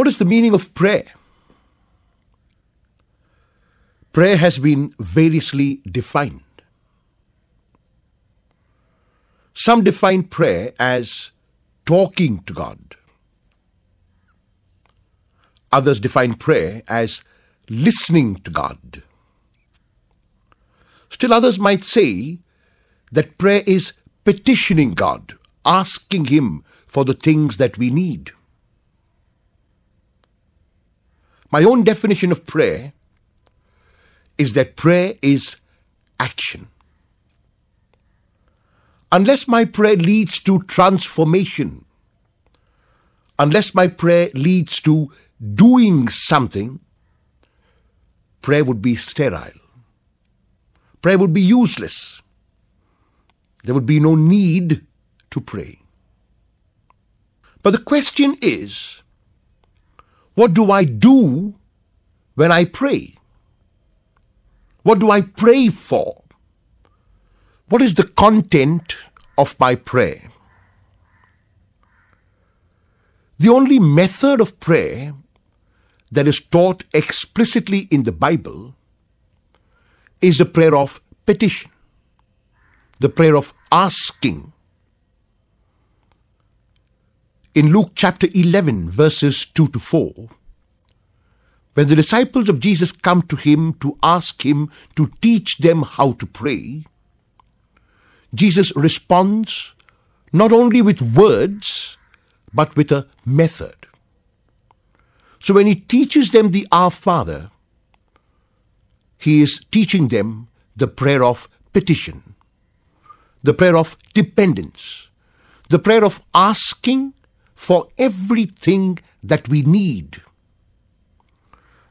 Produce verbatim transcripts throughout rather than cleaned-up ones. What is the meaning of prayer? Prayer has been variously defined. Some define prayer as talking to God. Others define prayer as listening to God. Still others might say that prayer is petitioning God, asking Him for the things that we need. My own definition of prayer is that prayer is action. Unless my prayer leads to transformation, unless my prayer leads to doing something, prayer would be sterile. Prayer would be useless. There would be no need to pray. But the question is, what do I do when I pray? What do I pray for? What is the content of my prayer? The only method of prayer that is taught explicitly in the Bible is the prayer of petition, the prayer of asking. In Luke chapter eleven, verses two to four, when the disciples of Jesus come to him to ask him to teach them how to pray, Jesus responds not only with words, but with a method. So when he teaches them the Our Father, he is teaching them the prayer of petition, the prayer of dependence, the prayer of asking for everything that we need.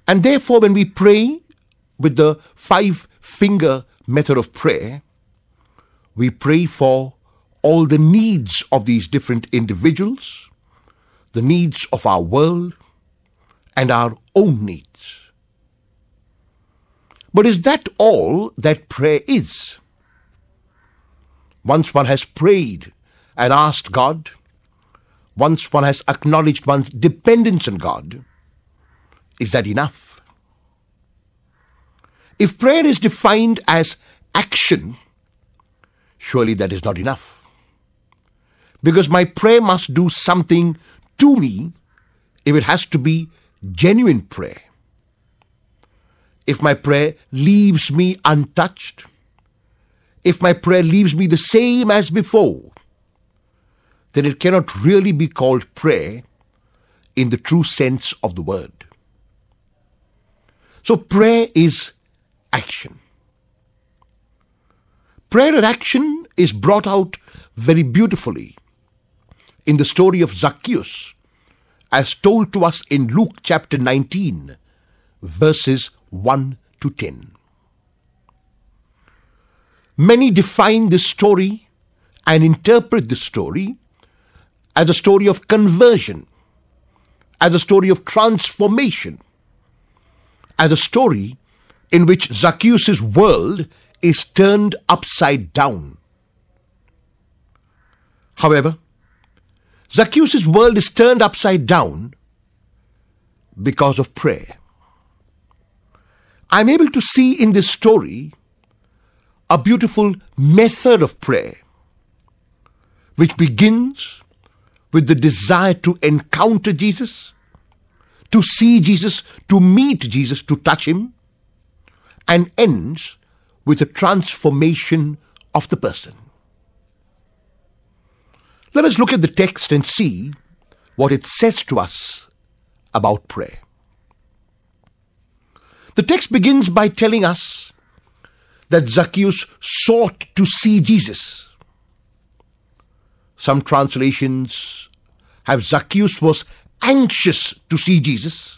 And therefore, when we pray with the five-finger method of prayer, we pray for all the needs of these different individuals, the needs of our world, and our own needs. But is that all that prayer is? Once one has prayed and asked God, once one has acknowledged one's dependence on God, is that enough? If prayer is defined as action, surely that is not enough. Because my prayer must do something to me if it has to be genuine prayer. If my prayer leaves me untouched, if my prayer leaves me the same as before, then it cannot really be called prayer in the true sense of the word. So prayer is action. Prayer and action is brought out very beautifully in the story of Zacchaeus, as told to us in Luke chapter nineteen, verses one to ten. Many define this story and interpret this story as a story of conversion, as a story of transformation, as a story in which Zacchaeus' world is turned upside down. However, Zacchaeus' world is turned upside down because of prayer. I'm able to see in this story a beautiful method of prayer, which begins with the desire to encounter Jesus, to see Jesus, to meet Jesus, to touch him, and ends with a transformation of the person. Let us look at the text and see what it says to us about prayer. The text begins by telling us that Zacchaeus sought to see Jesus. Some translations have Zacchaeus was anxious to see Jesus,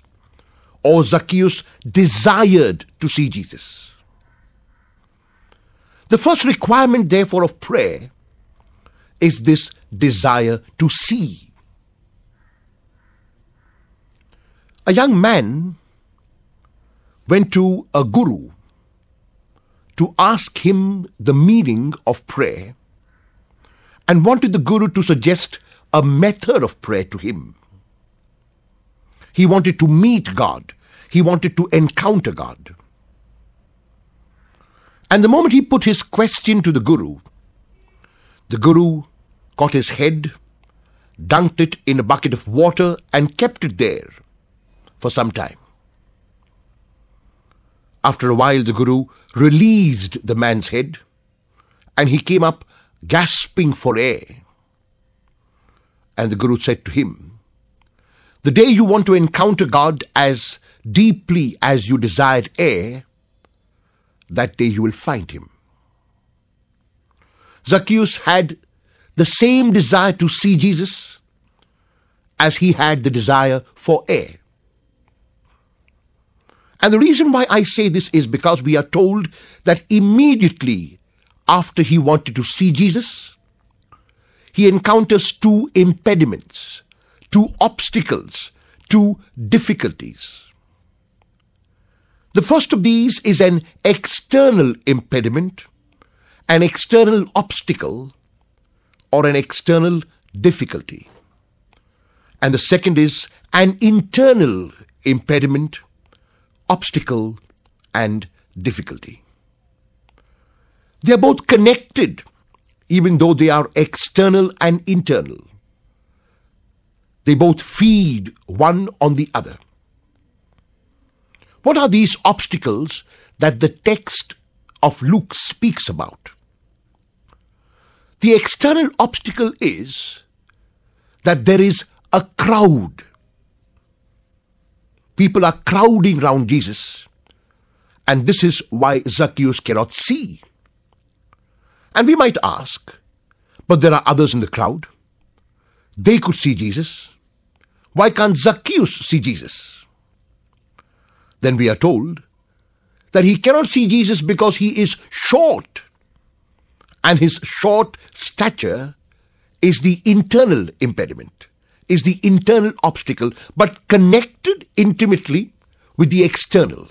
or Zacchaeus desired to see Jesus. The first requirement, therefore, of prayer is this desire to see. A young man went to a guru to ask him the meaning of prayer and wanted the guru to suggest a method of prayer to him. He wanted to meet God. He wanted to encounter God. And the moment he put his question to the Guru, the Guru caught his head, dunked it in a bucket of water and kept it there for some time. After a while, the Guru released the man's head and he came up gasping for air. And the Guru said to him, "The day you want to encounter God as deeply as you desired air, that day you will find him." Zacchaeus had the same desire to see Jesus as he had the desire for air. And the reason why I say this is because we are told that immediately after he wanted to see Jesus, he encounters two impediments, two obstacles, two difficulties. The first of these is an external impediment, an external obstacle, or an external difficulty. And the second is an internal impediment, obstacle, and difficulty. They are both connected, even though they are external and internal. They both feed one on the other. What are these obstacles that the text of Luke speaks about? The external obstacle is that there is a crowd. People are crowding round Jesus, and this is why Zacchaeus cannot see. And we might ask, but there are others in the crowd. They could see Jesus. Why can't Zacchaeus see Jesus? Then we are told that he cannot see Jesus because he is short, and his short stature is the internal impediment, is the internal obstacle, but connected intimately with the external.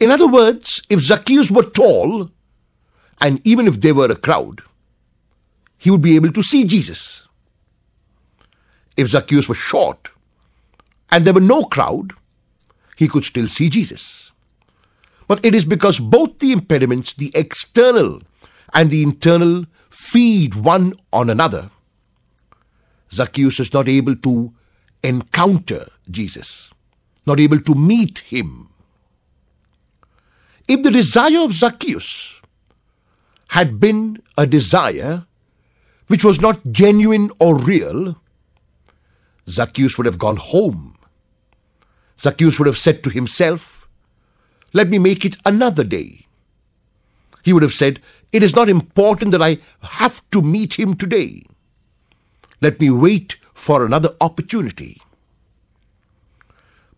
In other words, if Zacchaeus were tall, and even if there were a crowd, he would be able to see Jesus. If Zacchaeus was short and there were no crowd, he could still see Jesus. But it is because both the impediments, the external and the internal, feed one on another, Zacchaeus is not able to encounter Jesus, not able to meet him. If the desire of Zacchaeus had been a desire which was not genuine or real, Zacchaeus would have gone home. Zacchaeus would have said to himself, "Let me make it another day." He would have said, "It is not important that I have to meet him today. Let me wait for another opportunity."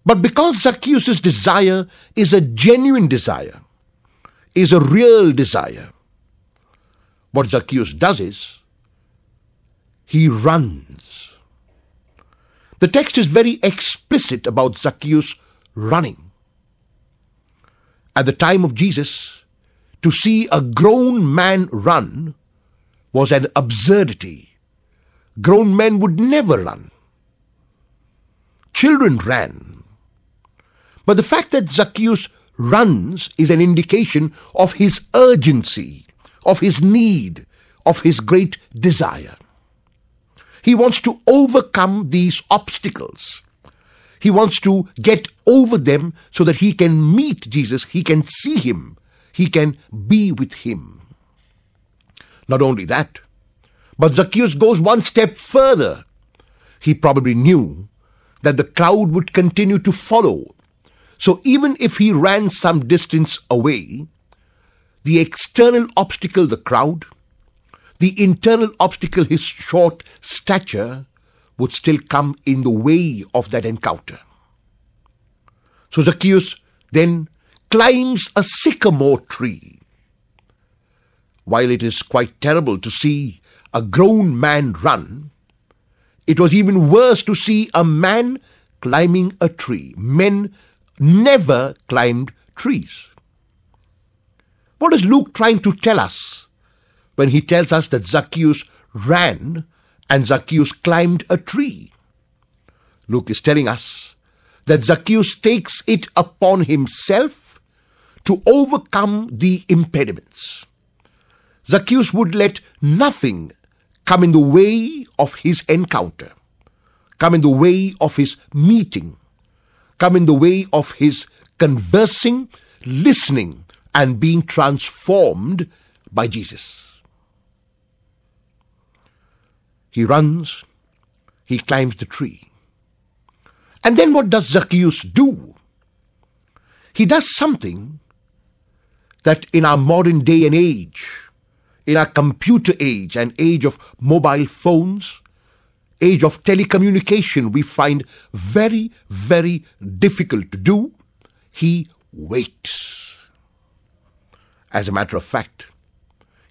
But because Zacchaeus' desire is a genuine desire, is a real desire, what Zacchaeus does is, he runs. The text is very explicit about Zacchaeus running. At the time of Jesus, to see a grown man run was an absurdity. Grown men would never run. Children ran. But the fact that Zacchaeus runs is an indication of his urgency, of his need, of his great desire. He wants to overcome these obstacles. He wants to get over them so that he can meet Jesus, he can see him, he can be with him. Not only that, but Zacchaeus goes one step further. He probably knew that the crowd would continue to follow. So even if he ran some distance away, the external obstacle, the crowd, the internal obstacle, his short stature, would still come in the way of that encounter. So Zacchaeus then climbs a sycamore tree. While it is quite terrible to see a grown man run, it was even worse to see a man climbing a tree. Men never climbed trees. What is Luke trying to tell us when he tells us that Zacchaeus ran and Zacchaeus climbed a tree? Luke is telling us that Zacchaeus takes it upon himself to overcome the impediments. Zacchaeus would let nothing come in the way of his encounter, come in the way of his meeting, come in the way of his conversing, listening, and being transformed by Jesus. He runs, he climbs the tree. And then what does Zacchaeus do? He does something that in our modern day and age, in our computer age and age of mobile phones, age of telecommunication, we find very, very difficult to do. He waits. As a matter of fact,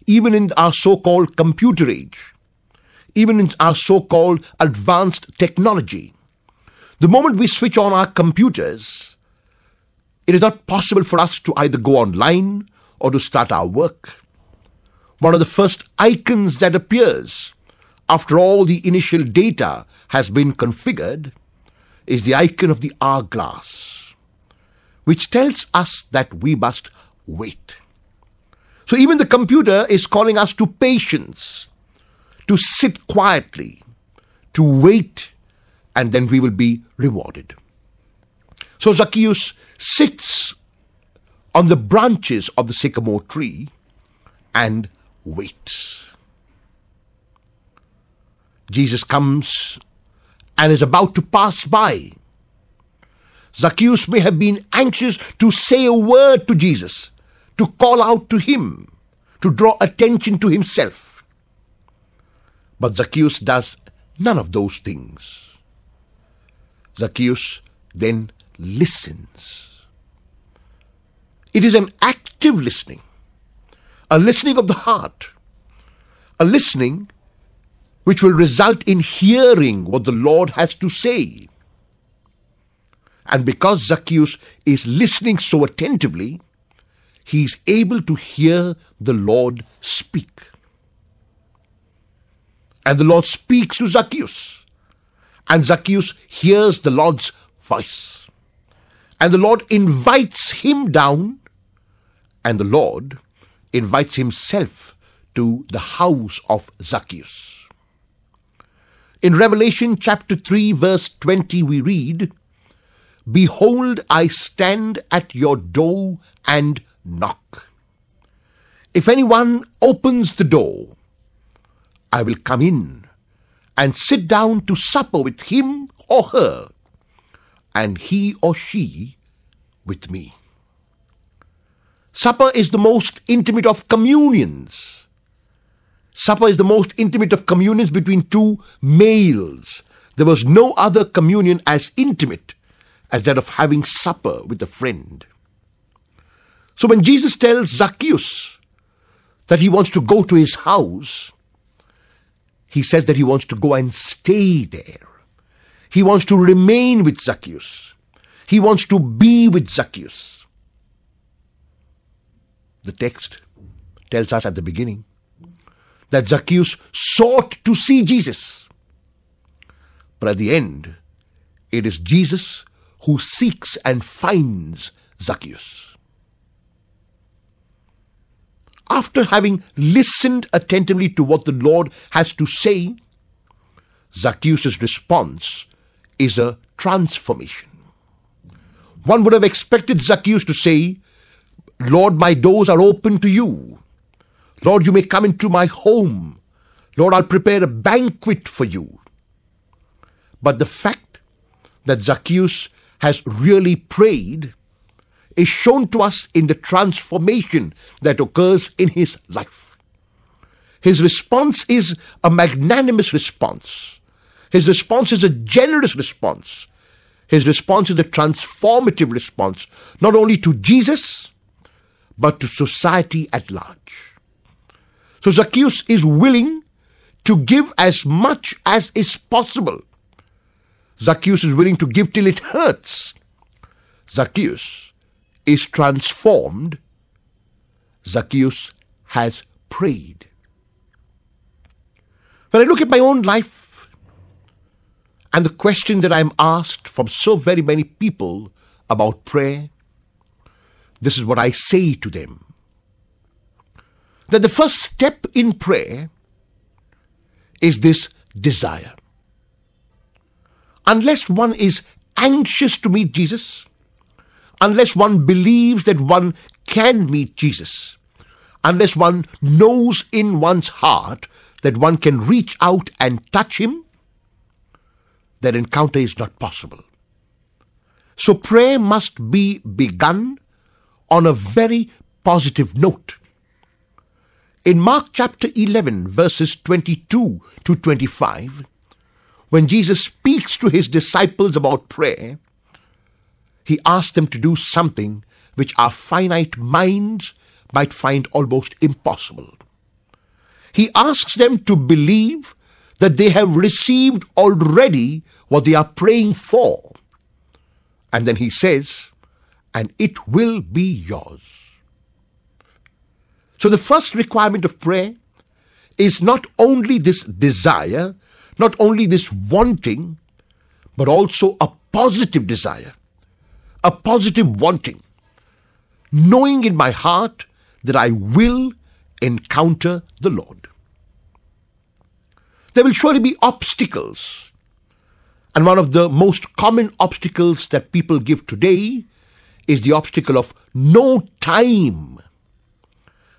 even in our so-called computer age, even in our so-called advanced technology, the moment we switch on our computers, it is not possible for us to either go online or to start our work. One of the first icons that appears after all the initial data has been configured is the icon of the hourglass, which tells us that we must wait. So even the computer is calling us to patience, to sit quietly, to wait, and then we will be rewarded. So Zacchaeus sits on the branches of the sycamore tree and waits. Jesus comes and is about to pass by. Zacchaeus may have been anxious to say a word to Jesus, to call out to him, to draw attention to himself. But Zacchaeus does none of those things. Zacchaeus then listens. It is an active listening, a listening of the heart, a listening which will result in hearing what the Lord has to say. And because Zacchaeus is listening so attentively, he is able to hear the Lord speak. And the Lord speaks to Zacchaeus, and Zacchaeus hears the Lord's voice. And the Lord invites him down, and the Lord invites himself to the house of Zacchaeus. In Revelation chapter three, verse twenty, we read, "Behold, I stand at your door and knock. If anyone opens the door, I will come in and sit down to supper with him or her, and he or she with me." Supper is the most intimate of communions. Supper is the most intimate of communions between two males. There was no other communion as intimate as that of having supper with a friend. So when Jesus tells Zacchaeus that he wants to go to his house, he says that he wants to go and stay there. He wants to remain with Zacchaeus. He wants to be with Zacchaeus. The text tells us at the beginning that Zacchaeus sought to see Jesus. But at the end, it is Jesus who seeks and finds Zacchaeus. After having listened attentively to what the Lord has to say, Zacchaeus' response is a transformation. One would have expected Zacchaeus to say, "Lord, my doors are open to you. Lord, you may come into my home. Lord, I'll prepare a banquet for you." But the fact that Zacchaeus has really prayed is shown to us in the transformation that occurs in his life. His response is a magnanimous response. His response is a generous response. His response is a transformative response, not only to Jesus, but to society at large. So Zacchaeus is willing to give as much as is possible. Zacchaeus is willing to give till it hurts. Zacchaeus is transformed. Zacchaeus has prayed. When I look at my own life And the question that I'm asked from so very many people about prayer, this is what I say to them. That the first step in prayer is this desire. Unless one is anxious to meet Jesus, unless one believes that one can meet Jesus, unless one knows in one's heart that one can reach out and touch him, that encounter is not possible. So prayer must be begun on a very positive note. In Mark chapter eleven, verses twenty-two to twenty-five, when Jesus speaks to his disciples about prayer, he asks them to do something which our finite minds might find almost impossible. He asks them to believe that they have received already what they are praying for. And then he says, and it will be yours. So the first requirement of prayer is not only this desire, not only this wanting, but also a positive desire, a positive wanting, knowing in my heart that I will encounter the Lord. There will surely be obstacles. And one of the most common obstacles that people give today is the obstacle of no time.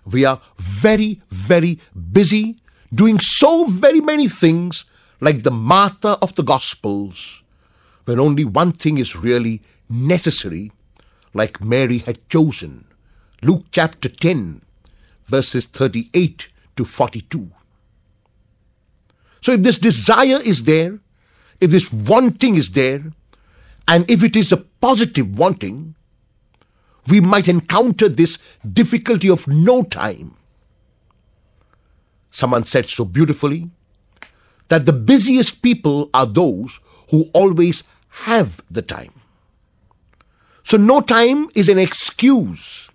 We are very, very busy doing so very many things, like the Martha of the Gospels, when only one thing is really necessary, like Mary had chosen. Luke chapter ten, verses thirty-eight to forty-two. So if this desire is there, if this wanting is there, and if it is a positive wanting, we might encounter this difficulty of no time. Someone said so beautifully that the busiest people are those who always have the time. So no time is an excuse.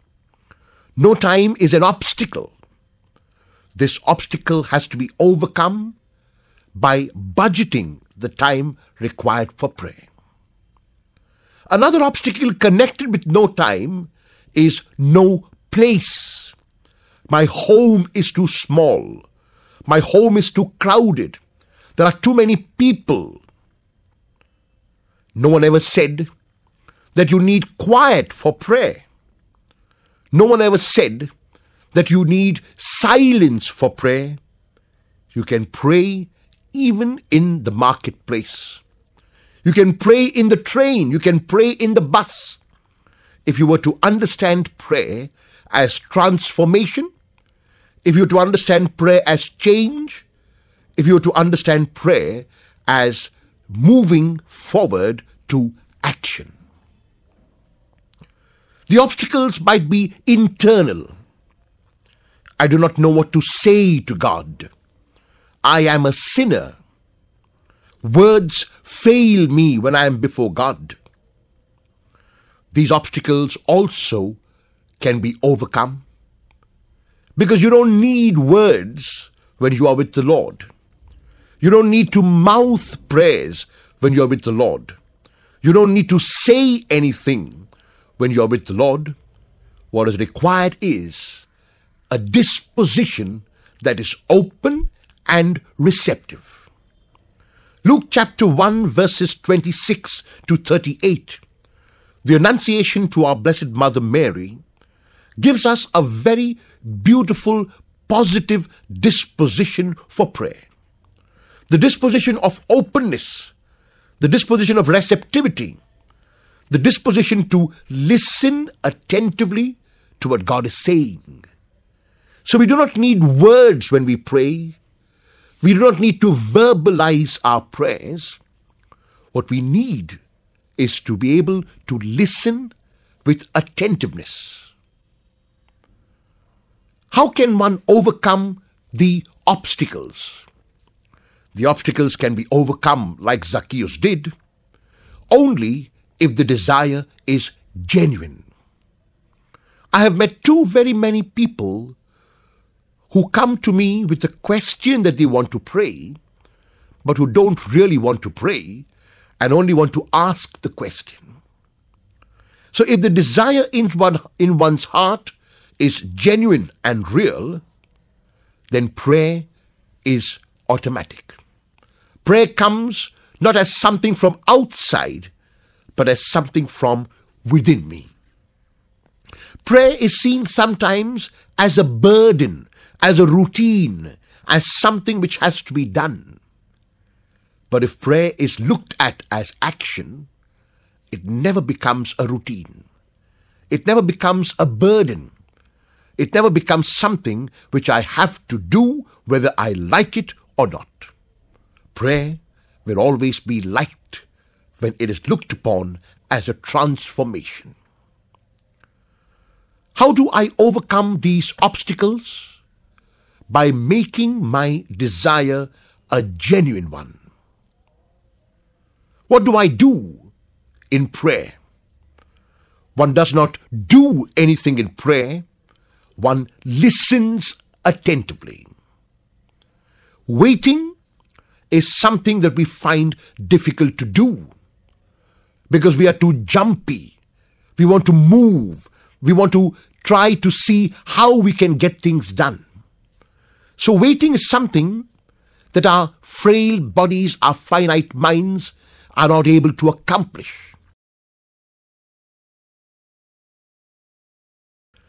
No time is an obstacle. This obstacle has to be overcome by budgeting the time required for prayer. Another obstacle connected with no time is no place. My home is too small. My home is too crowded. There are too many people. No one ever said that you need quiet for prayer. No one ever said that you need silence for prayer. You can pray even in the marketplace. You can pray in the train. You can pray in the bus. If you were to understand prayer as transformation, if you were to understand prayer as change, if you were to understand prayer as moving forward to action. The obstacles might be internal. I do not know what to say to God. I am a sinner. Words fail me when I am before God. These obstacles also can be overcome, because you don't need words when you are with the Lord. You don't need to mouth prayers when you are with the Lord. You don't need to say anything when you are with the Lord. What is required is a disposition that is open and receptive. Luke chapter one, verses twenty-six to thirty-eight, the Annunciation to our Blessed Mother Mary gives us a very beautiful, positive disposition for prayer. The disposition of openness, the disposition of receptivity, the disposition to listen attentively to what God is saying. So we do not need words when we pray. We do not need to verbalize our prayers. What we need is to be able to listen with attentiveness. How can one overcome the obstacles? The obstacles can be overcome, like Zacchaeus did, only if the desire is genuine. I have met too very many people who come to me with the question that they want to pray, but who don't really want to pray and only want to ask the question. So if the desire in, one, in one's heart is genuine and real, then prayer is automatic. Prayer comes not as something from outside, but as something from within me. Prayer is seen sometimes as a burden, as a routine, as something which has to be done. But if prayer is looked at as action, it never becomes a routine. It never becomes a burden. It never becomes something which I have to do whether I like it or not. Prayer will always be liked when it is looked upon as a transformation. How do I overcome these obstacles? By making my desire a genuine one. What do I do in prayer? One does not do anything in prayer. One listens attentively. Waiting is something that we find difficult to do because we are too jumpy. We want to move. We want to try to see how we can get things done. So waiting is something that our frail bodies, our finite minds are not able to accomplish.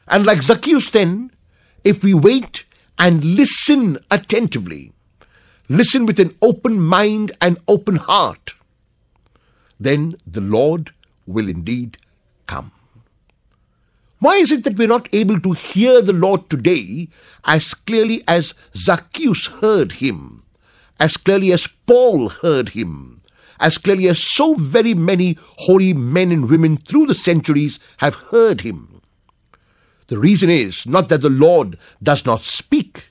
And like Zacchaeus then, if we wait and listen attentively, listen with an open mind and open heart, then the Lord will indeed come. Why is it that we're not able to hear the Lord today as clearly as Zacchaeus heard him, as clearly as Paul heard him, as clearly as so very many holy men and women through the centuries have heard him? The reason is not that the Lord does not speak.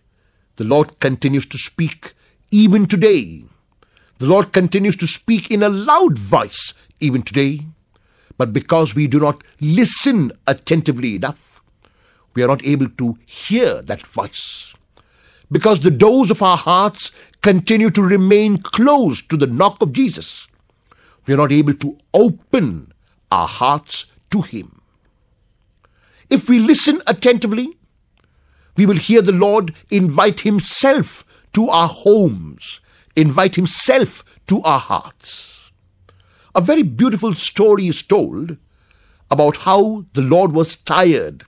The Lord continues to speak even today. The Lord continues to speak in a loud voice even today. But because we do not listen attentively enough, we are not able to hear that voice. Because the doors of our hearts continue to remain closed to the knock of Jesus, we are not able to open our hearts to Him. If we listen attentively, we will hear the Lord invite Himself to our homes, invite Himself to our hearts. A very beautiful story is told about how the Lord was tired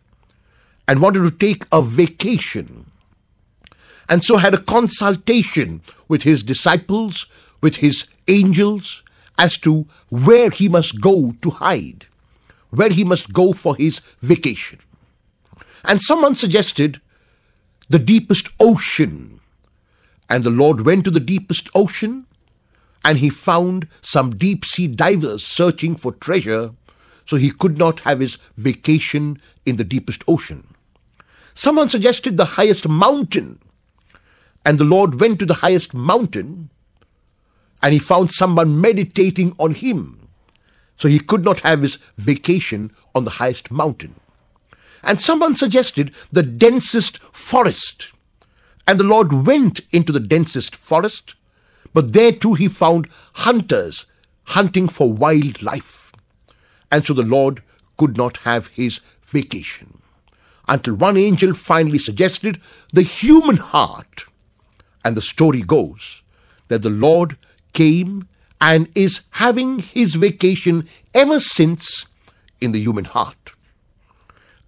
and wanted to take a vacation, and so had a consultation with his disciples, with his angels, as to where he must go to hide, where he must go for his vacation. And someone suggested the deepest ocean, and the Lord went to the deepest ocean, and he found some deep-sea divers searching for treasure, so he could not have his vacation in the deepest ocean. Someone suggested the highest mountain, and the Lord went to the highest mountain, and he found someone meditating on him, so he could not have his vacation on the highest mountain. And someone suggested the densest forest, and the Lord went into the densest forest, but there too he found hunters hunting for wildlife. And so the Lord could not have his vacation. Until one angel finally suggested the human heart. And the story goes that the Lord came and is having his vacation ever since in the human heart.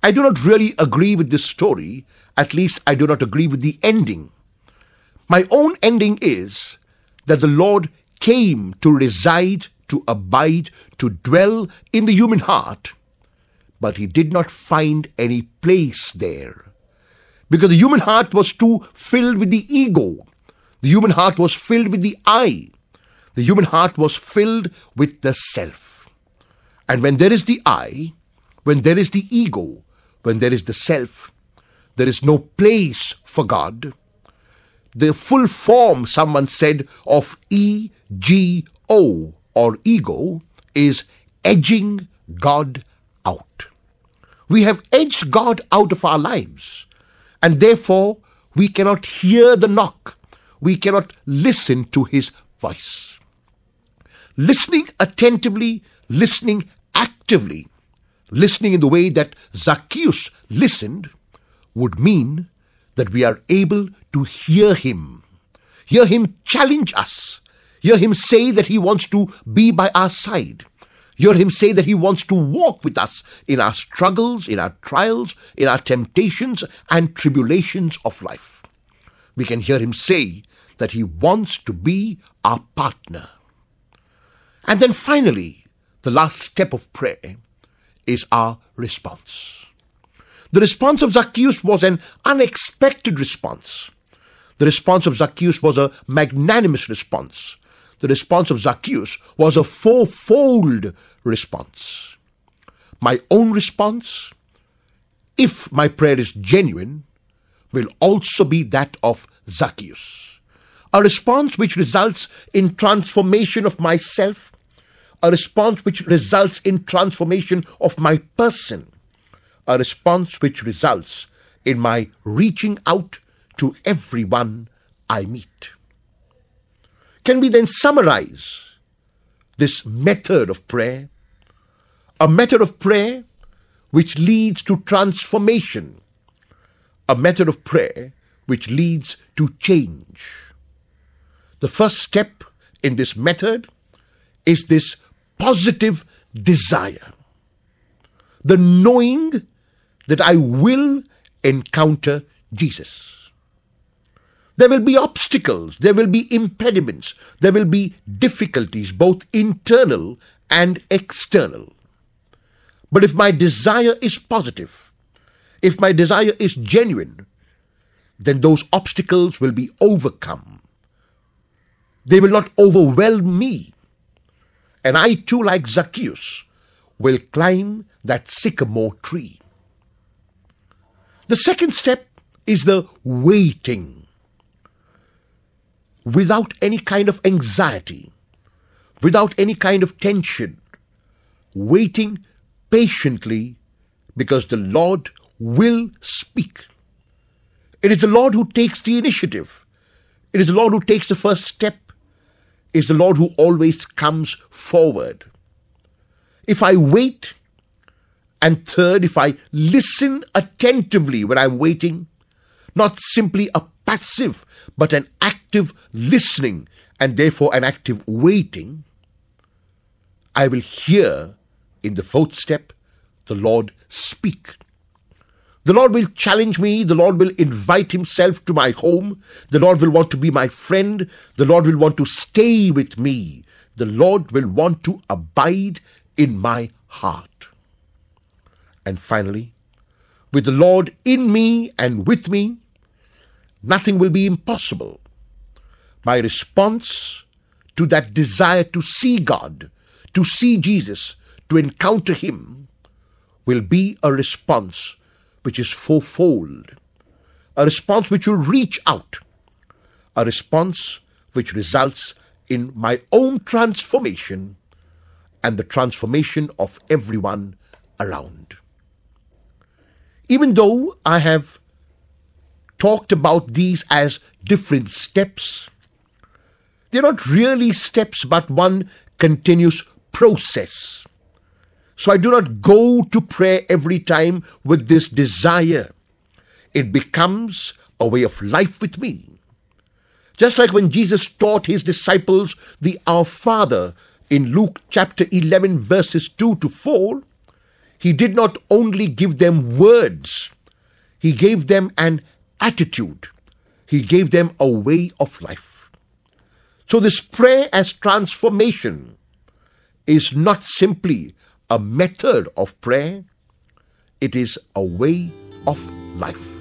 I do not really agree with this story. At least I do not agree with the ending. My own ending is that the Lord came to reside, to abide, to dwell in the human heart, but he did not find any place there. Because the human heart was too filled with the ego. The human heart was filled with the I. The human heart was filled with the self. And when there is the I, when there is the ego, when there is the self, there is no place for God. The full form, someone said, of E G O or ego is edging God out. We have edged God out of our lives, and therefore we cannot hear the knock. We cannot listen to his voice. Listening attentively, listening actively, listening in the way that Zacchaeus listened would mean that we are able to hear him, hear him challenge us, hear him say that he wants to be by our side, hear him say that he wants to walk with us in our struggles, in our trials, in our temptations and tribulations of life. We can hear him say that he wants to be our partner. And then finally, the last step of prayer is our response. The response of Zacchaeus was an unexpected response. The response of Zacchaeus was a magnanimous response. The response of Zacchaeus was a fourfold response. My own response, if my prayer is genuine, will also be that of Zacchaeus. A response which results in transformation of myself, a response which results in transformation of my person, a response which results in my reaching out to everyone I meet. Can we then summarize this method of prayer? A method of prayer which leads to transformation. A method of prayer which leads to change. The first step in this method is this positive desire. The knowing that I will encounter Jesus. There will be obstacles, there will be impediments, there will be difficulties, both internal and external. But if my desire is positive, if my desire is genuine, then those obstacles will be overcome. They will not overwhelm me. And I too, like Zacchaeus, will climb that sycamore tree. The second step is the waiting. Without any kind of anxiety, without any kind of tension, waiting patiently because the Lord will speak. It is the Lord who takes the initiative. It is the Lord who takes the first step. It is the Lord who always comes forward. If I wait, and third, if I listen attentively when I'm waiting, not simply a passive, but an active listening and therefore an active waiting, I will hear in the fourth step the Lord speak. The Lord will challenge me. The Lord will invite himself to my home. The Lord will want to be my friend. The Lord will want to stay with me. The Lord will want to abide in my heart. And finally, with the Lord in me and with me, nothing will be impossible. My response to that desire to see God, to see Jesus, to encounter him, will be a response which is fourfold, a response which will reach out, a response which results in my own transformation and the transformation of everyone around. Even though I have talked about these as different steps, they're not really steps but one continuous process. So I do not go to prayer every time with this desire. It becomes a way of life with me. Just like when Jesus taught his disciples the Our Father in Luke chapter eleven verses two to four, he did not only give them words, he gave them an attitude. He gave them a way of life. So this prayer as transformation is not simply a method of prayer. It is a way of life.